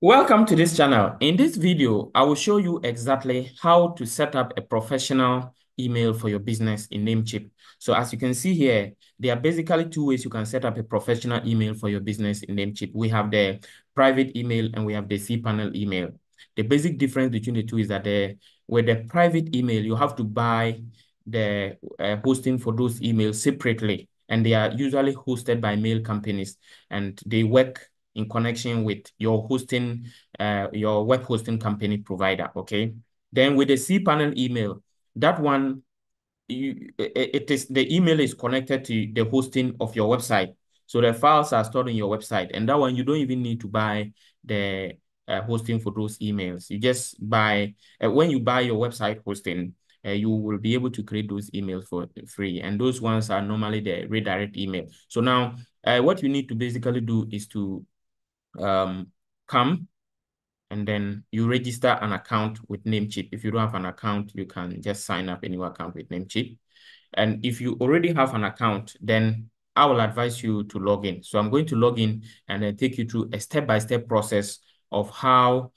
Welcome to this channel. In this video, I will show you exactly how to set up a professional email for your business in Namecheap. So as you can see here, there are basically two ways you can set up a professional email for your business in Namecheap. We have the private email and we have the cPanel email. The basic difference between the two is that with the private email, you have to buy the hosting for those emails separately. And they are usually hosted by mail companies and they work in connection with your hosting, your web hosting company provider, okay? Then with the cPanel email, that one, the email is connected to the hosting of your website. So the files are stored in your website. And that one, you don't even need to buy the hosting for those emails. You just buy, when you buy your website hosting, you will be able to create those emails for free. And those ones are normally the redirect email. So now what you need to basically do is to come and then you register an account with Namecheap. If you don't have an account, you can just sign up a new account with Namecheap. And if you already have an account, then I will advise you to log in. So I'm going to log in and then take you through a step-by-step process of how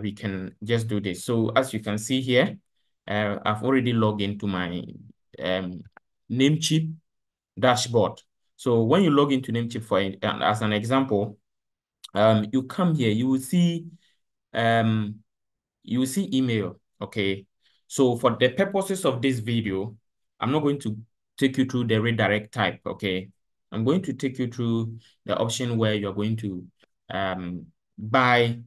we can just do this. So as you can see here, I've already logged into my Namecheap dashboard. So when you log into Namecheap, as an example, you come here, you will see email, okay? So for the purposes of this video, I'm not going to take you through the redirect type, okay? I'm going to take you through the option where you're going to buy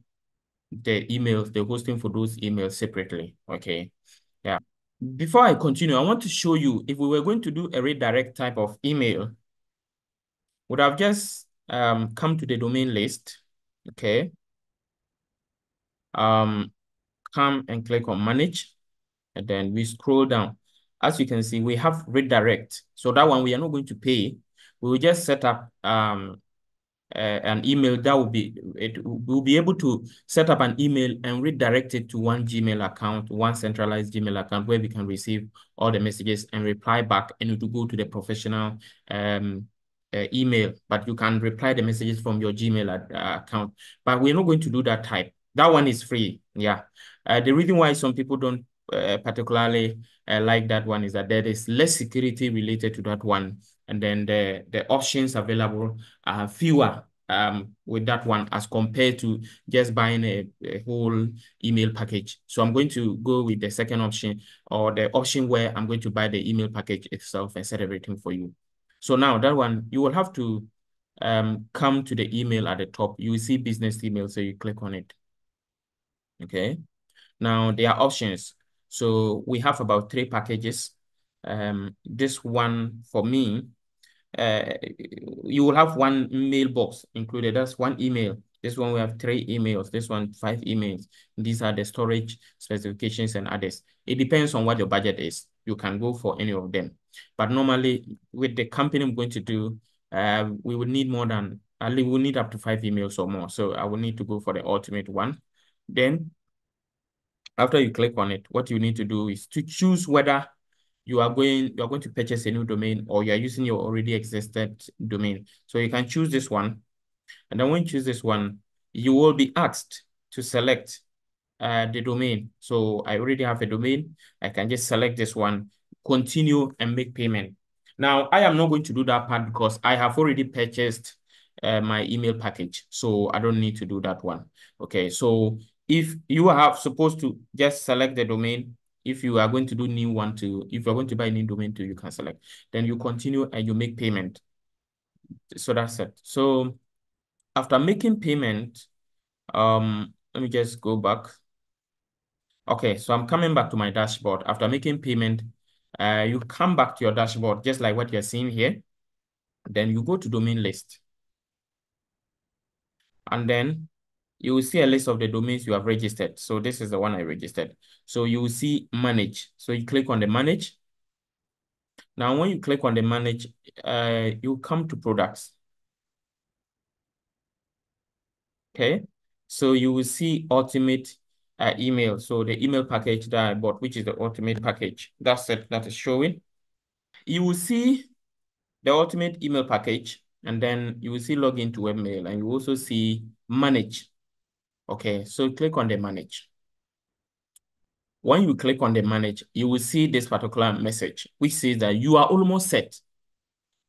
the emails, the hosting for those emails separately, okay? Yeah. Before I continue, I want to show you, if we were going to do a redirect type of email, would have just come to the domain list, okay? Come and click on manage, and then we scroll down. As you can see, we have redirect. So that one we are not going to pay. We will just set up an email that will be able to set up an email and redirect it to one Gmail account, one centralized Gmail account where we can receive all the messages and reply back, and it will go to the professional email, but you can reply the messages from your Gmail account. But we're not going to do that type. That one is free, yeah. The reason why some people don't particularly like that one is that there is less security related to that one. And then the options available are fewer with that one as compared to just buying a whole email package. So I'm going to go with the second option, or the option where I'm going to buy the email package itself and set everything for you. So now that one, you will have to come to the email at the top. You will see business email, so you click on it. Okay. Now there are options. So we have about three packages. This one for me, you will have one mailbox included. That's one email. This one, we have three emails. This one, five emails. These are the storage specifications and others. It depends on what your budget is. You can go for any of them. But normally with the company I'm going to do, we will need more than, we will need up to five emails or more. So I will need to go for the ultimate one. Then after you click on it, what you need to do is to choose whether you are going to purchase a new domain or you are using your already existed domain. So you can choose this one. And then when you choose this one, you will be asked to select the domain. So I already have a domain. I can just select this one, continue and make payment. Now, I am not going to do that part because I have already purchased my email package. So I don't need to do that one. Okay, so if you are supposed to just select the domain, if you are going to do new one too, if you're going to buy a new domain too, you can select. Then you continue and you make payment. So that's it. So after making payment, let me just go back. Okay, so I'm coming back to my dashboard. After making payment, you come back to your dashboard, just like what you're seeing here. Then you go to domain list. And then you will see a list of the domains you have registered. So this is the one I registered. So you will see manage. So you click on the manage. Now, when you click on the manage, you come to products. Okay. So you will see ultimate email. So the email package that I bought, which is the ultimate package. That's it, that is showing. You will see the ultimate email package, and then you will see login to webmail, and you also see manage. Okay, so click on the manage. When you click on the manage, you will see this particular message, which says that you are almost set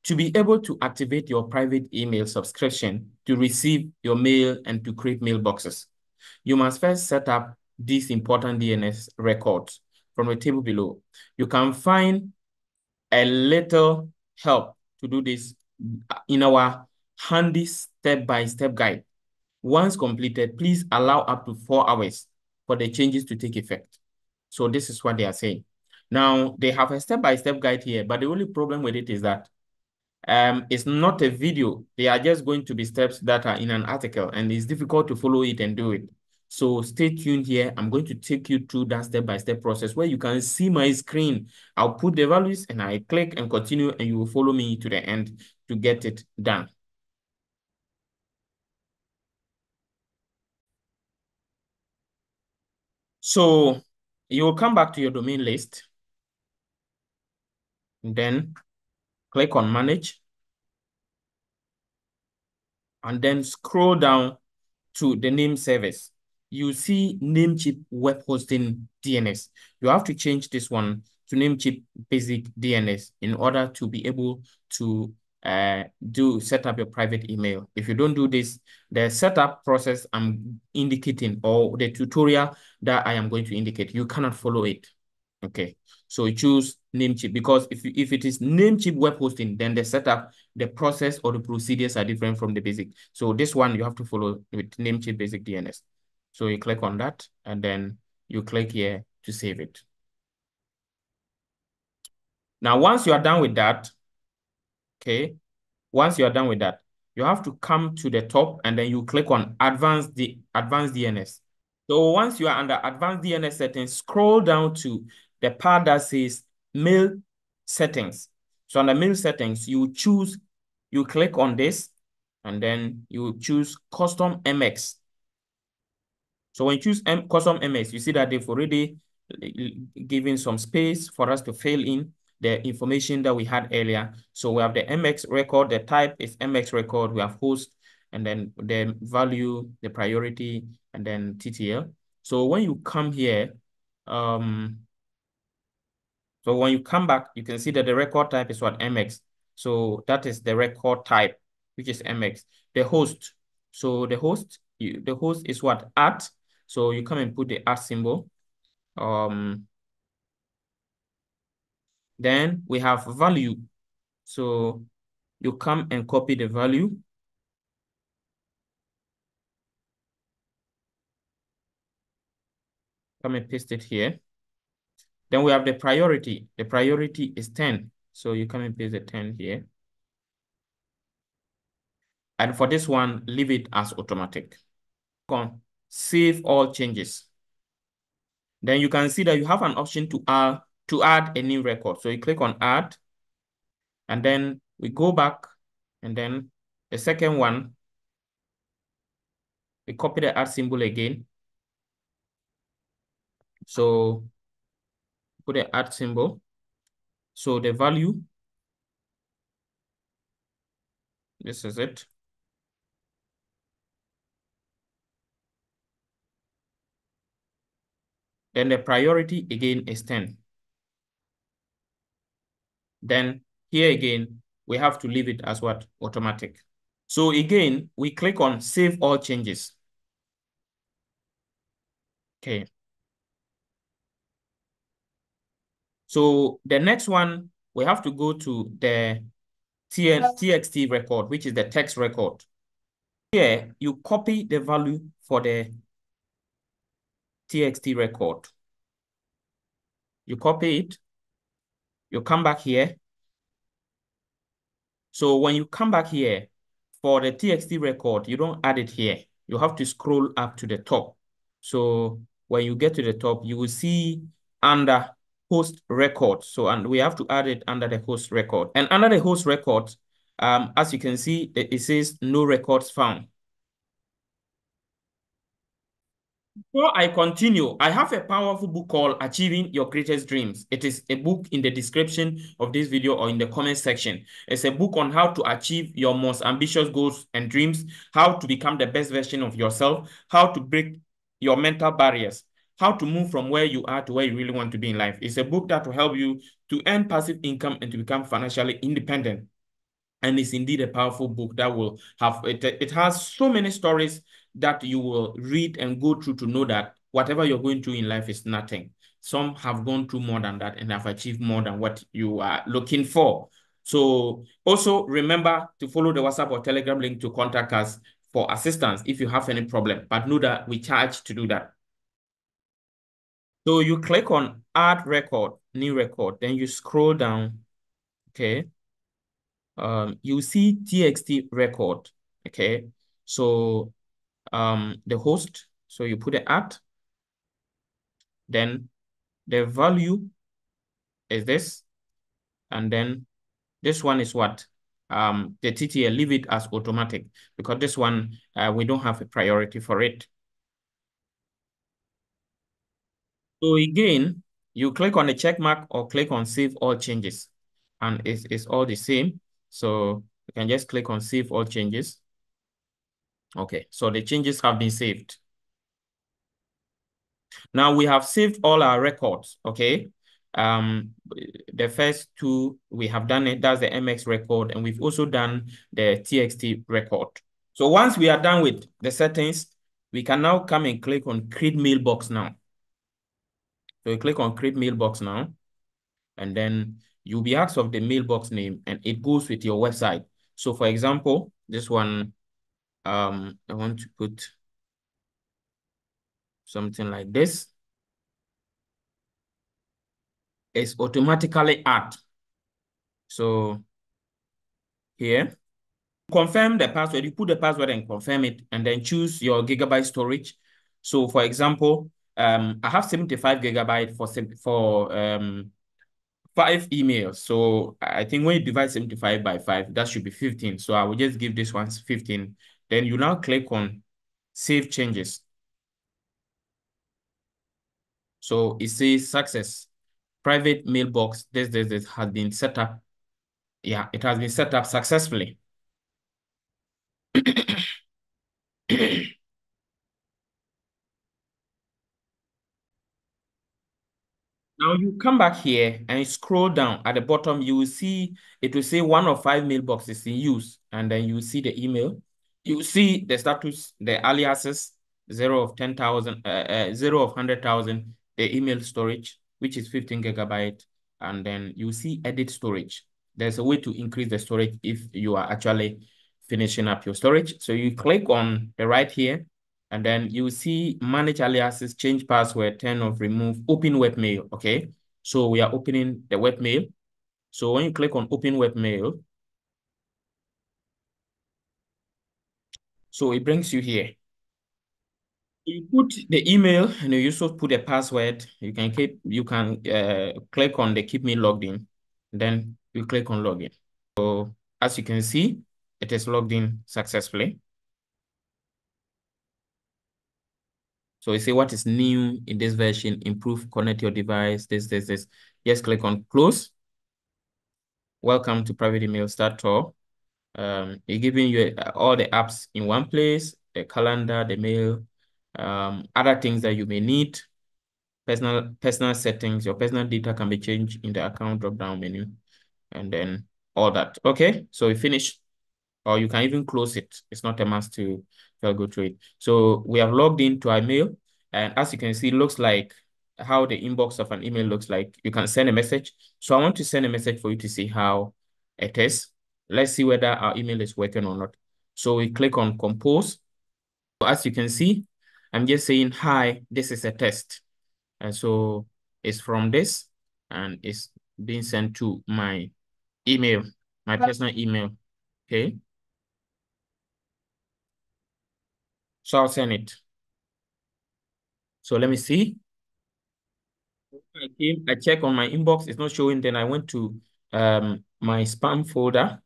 to be able to activate your private email subscription to receive your mail and to create mailboxes. You must first set up these important DNS records from the table below. You can find a little help to do this in our handy step-by-step guide. Once completed, please allow up to 4 hours for the changes to take effect. So this is what they are saying. Now, they have a step-by-step guide here, but the only problem with it is that it's not a video. They are just going to be steps that are in an article, and it's difficult to follow it and do it. So stay tuned here. I'm going to take you through that step-by-step process where you can see my screen. I'll put the values and I click and continue, and you will follow me to the end to get it done. So you will come back to your domain list, and then click on manage, and then scroll down to the name service. You see Namecheap web hosting DNS. You have to change this one to Namecheap basic DNS in order to be able to set up your private email. If you don't do this, the setup process I'm indicating, or the tutorial that I am going to indicate, you cannot follow it. Okay, so choose Namecheap, because if it is Namecheap web hosting, then the setup, the process, or the procedures are different from the basic. So this one you have to follow with Namecheap basic DNS. So you click on that, and then you click here to save it. Now, once you are done with that, okay, once you are done with that, you have to come to the top, and then you click on advanced DNS. So once you are under advanced DNS settings, scroll down to the part that says mail settings. So under mail settings, you click on this, and then you choose custom MX. So when you choose custom MX, you see that they've already given some space for us to fill in the information that we had earlier. So we have the MX record, the type is MX record, we have host, and then the value, the priority, and then TTL. So when you come here, so when you come back, you can see that the record type is what? MX. So that is the record type, which is MX. The host. So the host is what? At. So you come and put the at symbol. Then we have value. So you come and copy the value. Come and paste it here. Then we have the priority. The priority is 10. So you come and paste the 10 here. And for this one, leave it as automatic. Save all changes. Then you can see that you have an option to add a new record. So you click on add, and then we go back, and then the second one, we copy the add symbol again. So put the add symbol. So the value, this is it. Then the priority again is 10. Then here again, we have to leave it as what? Automatic. So again, we click on save all changes. Okay. So the next one, we have to go to the TXT record, which is the text record. Here, you copy the value for the TXT record. You copy it. You come back here. So when you come back here for the TXT record, you don't add it here. You have to scroll up to the top. So when you get to the top, you will see under host record. So, and we have to add it under the host record. And under the host record, as you can see, it says no records found. Before I continue, I have a powerful book called Achieving Your Greatest Dreams. It is a book in the description of this video or in the comment section. It's a book on how to achieve your most ambitious goals and dreams, how to become the best version of yourself, how to break your mental barriers, how to move from where you are to where you really want to be in life. It's a book that will help you to earn passive income and to become financially independent. And it's indeed a powerful book that will have, it has so many stories that you will read and go through to know that whatever you're going through in life is nothing. Some have gone through more than that and have achieved more than what you are looking for. So also remember to follow the WhatsApp or Telegram link to contact us for assistance if you have any problem, but know that we charge to do that. So you click on add record, new record, then you scroll down, okay? You see TXT record, okay? So the host, so you put the at, then the value is this, and then this one is what? The TTL, leave it as automatic because this one, we don't have a priority for it. So again, you click on the check mark or click on save all changes, and it's all the same. So you can just click on save all changes. Okay, so the changes have been saved. Now we have saved all our records, okay? The first two, we have done it, that's the MX record, and we've also done the TXT record. So once we are done with the settings, we can now come and click on create mailbox now. So you click on create mailbox now, and then you'll be asked of the mailbox name, and it goes with your website. So for example, this one, I want to put something like this. It's automatically add. So here, confirm the password. You put the password and confirm it, and then choose your gigabyte storage. So for example, I have 75 gigabyte for 5 emails. So I think when you divide 75 by 5, that should be 15. So I will just give this one 15. Then you now click on Save Changes. So it says success. Private mailbox, this has been set up. Yeah, it has been set up successfully. Now you come back here and scroll down at the bottom, you will see, it will say 1 of 5 mailboxes in use. And then you will see the email. You see the status, the aliases, 0 of 10,000, 0 of 100,000, the email storage, which is 15 gigabyte. And then you see edit storage. There's a way to increase the storage if you are actually finishing up your storage. So you click on the right here, and then you see manage aliases, change password, turn off, remove, open webmail, okay? So we are opening the webmail. So when you click on open webmail, so it brings you here. You put the email and you also put a password. You can click on the keep me logged in. Then you click on login. So as you can see, it is logged in successfully. So you see what is new in this version, improve, connect your device, this. Just click on close. Welcome to private email start tour. It's giving you all the apps in one place, the calendar, the mail, other things that you may need, personal settings. Your personal data can be changed in the account drop-down menu, and then all that. Okay, so we finish, or you can even close it. It's not a must to go through it. So we have logged into our mail, and as you can see, it looks like how the inbox of an email looks like. You can send a message. So I want to send a message for you to see how it is. Let's see whether our email is working or not. So we click on compose. So as you can see, I'm just saying, hi, this is a test. And so it's from this, and it's being sent to my email, my personal email, okay? So I'll send it. So let me see. I check on my inbox, it's not showing. Then I went to my spam folder.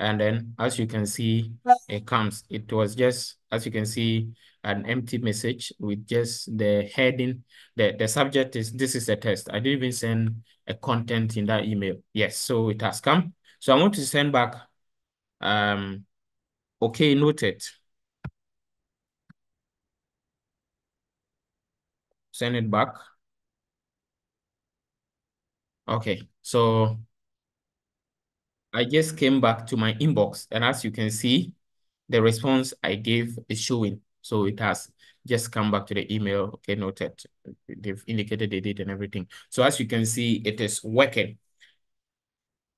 And then as you can see, it comes. It was just, as you can see, an empty message with just the heading. The subject is, this is a test. I didn't even send a content in that email. Yes, so it has come. So I want to send back, okay, noted. Send it back. Okay, so I just came back to my inbox, and as you can see, the response I gave is showing. So it has just come back to the email. Okay, noted. They've indicated they did and everything. So as you can see, it is working.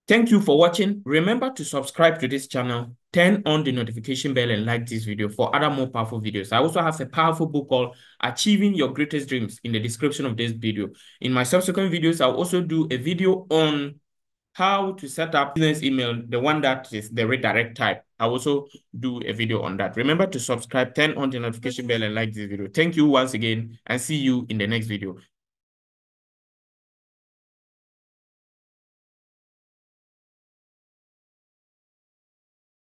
Thank you for watching. Remember to subscribe to this channel, turn on the notification bell, and like this video for other more powerful videos. I also have a powerful book called Achieving Your Greatest Dreams in the description of this video. In my subsequent videos, I'll also do a video on how to set up business email, the one that is the redirect type. I also do a video on that. Remember to subscribe, turn on the notification bell, and like this video. Thank you once again, and see you in the next video.